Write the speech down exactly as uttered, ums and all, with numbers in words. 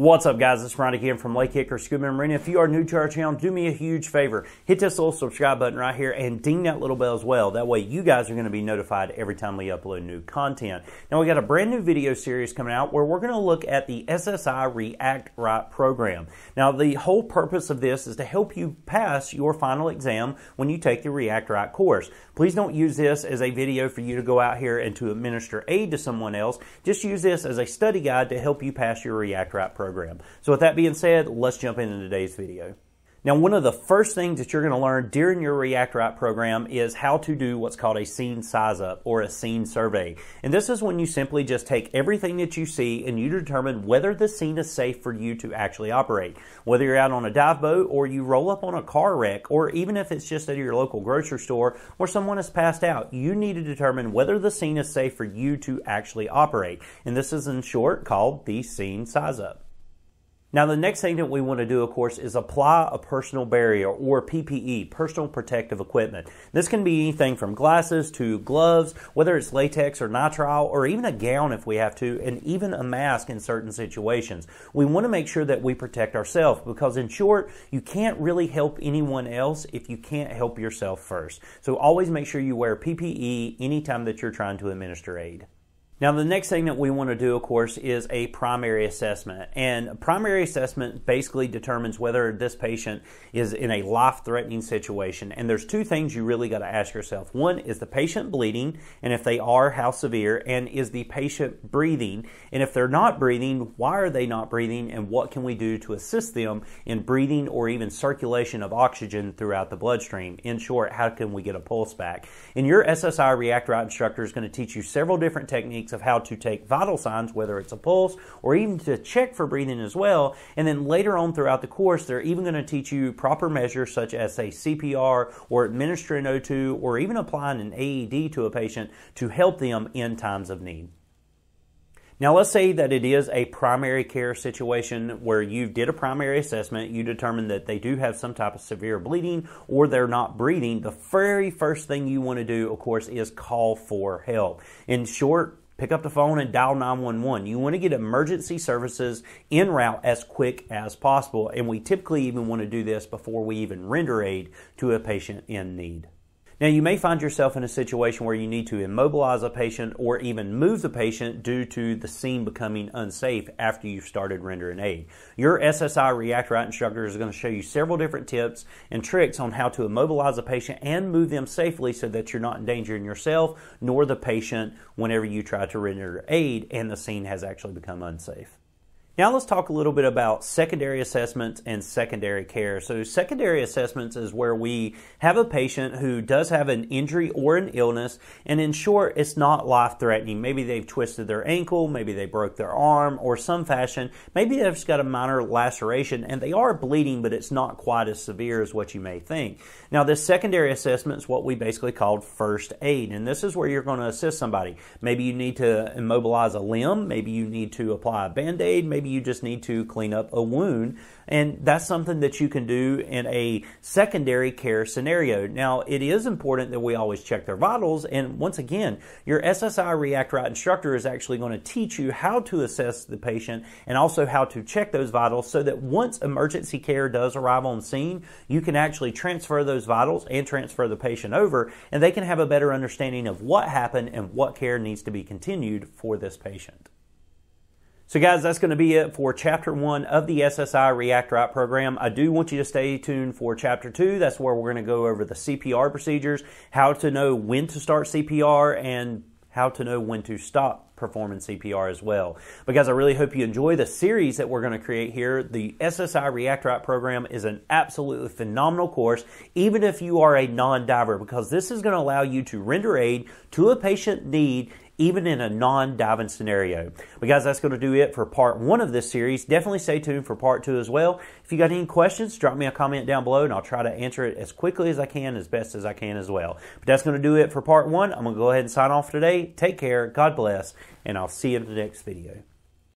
What's up, guys? It's Ron again from Lake Hickory Scuba and Marina. If you are new to our channel, do me a huge favor. Hit this little subscribe button right here and ding that little bell as well. That way you guys are going to be notified every time we upload new content. Now, we got a brand new video series coming out where we're going to look at the S S I React Right program. Now, the whole purpose of this is to help you pass your final exam when you take the React Right course. Please don't use this as a video for you to go out here and to administer aid to someone else. Just use this as a study guide to help you pass your React Right program. Program. So with that being said, let's jump into today's video. Now, one of the first things that you're going to learn during your React Right program is how to do what's called a scene size up or a scene survey. And this is when you simply just take everything that you see and you determine whether the scene is safe for you to actually operate. Whether you're out on a dive boat or you roll up on a car wreck, or even if it's just at your local grocery store where someone has passed out, you need to determine whether the scene is safe for you to actually operate. And this is in short called the scene size up. Now, the next thing that we want to do, of course, is apply a personal barrier or P P E, personal protective equipment. This can be anything from glasses to gloves, whether it's latex or nitrile, or even a gown if we have to, and even a mask in certain situations. We want to make sure that we protect ourselves because, in short, you can't really help anyone else if you can't help yourself first. So always make sure you wear P P E anytime that you're trying to administer aid. Now, the next thing that we want to do, of course, is a primary assessment. And a primary assessment basically determines whether this patient is in a life-threatening situation. And there's two things you really got to ask yourself. One, is the patient bleeding? And if they are, how severe? And is the patient breathing? And if they're not breathing, why are they not breathing? And what can we do to assist them in breathing or even circulation of oxygen throughout the bloodstream? In short, how can we get a pulse back? And your S S I React Right instructor is going to teach you several different techniques of how to take vital signs, whether it's a pulse or even to check for breathing as well. And then later on throughout the course, they're even going to teach you proper measures such as, say, C P R or administering O two or even applying an A E D to a patient to help them in times of need. Now, let's say that it is a primary care situation where you did a primary assessment, you determined that they do have some type of severe bleeding or they're not breathing. The very first thing you want to do, of course, is call for help. In short, pick up the phone and dial nine one one. You want to get emergency services en route as quick as possible. And we typically even want to do this before we even render aid to a patient in need. Now, you may find yourself in a situation where you need to immobilize a patient or even move the patient due to the scene becoming unsafe after you've started rendering aid. Your S S I React Right instructor is going to show you several different tips and tricks on how to immobilize a patient and move them safely so that you're not endangering yourself nor the patient whenever you try to render aid and the scene has actually become unsafe. Now, let's talk a little bit about secondary assessments and secondary care. So secondary assessments is where we have a patient who does have an injury or an illness, and in short, it's not life-threatening. Maybe they've twisted their ankle, maybe they broke their arm or some fashion. Maybe they've just got a minor laceration, and they are bleeding, but it's not quite as severe as what you may think. Now, this secondary assessment is what we basically called first aid, and this is where you're going to assist somebody. Maybe you need to immobilize a limb. Maybe you need to apply a Band-Aid. Maybe you just need to clean up a wound, and that's something that you can do in a secondary care scenario. Now, it is important that we always check their vitals, and once again, your S S I React Right instructor is actually going to teach you how to assess the patient and also how to check those vitals so that once emergency care does arrive on scene, you can actually transfer those vitals and transfer the patient over, and they can have a better understanding of what happened and what care needs to be continued for this patient. So guys, that's going to be it for chapter one of the S S I React Right program. I do want you to stay tuned for chapter two. That's where we're going to go over the C P R procedures, how to know when to start C P R, and how to know when to stop performing C P R as well. But guys, I really hope you enjoy the series that we're going to create here. The S S I React Right program is an absolutely phenomenal course, even if you are a non-diver, because this is going to allow you to render aid to a patient need even in a non-diving scenario. But guys, that's going to do it for part one of this series. Definitely stay tuned for part two as well. If you got any questions, drop me a comment down below and I'll try to answer it as quickly as I can, as best as I can as well. But that's going to do it for part one. I'm going to go ahead and sign off today. Take care, God bless, and I'll see you in the next video.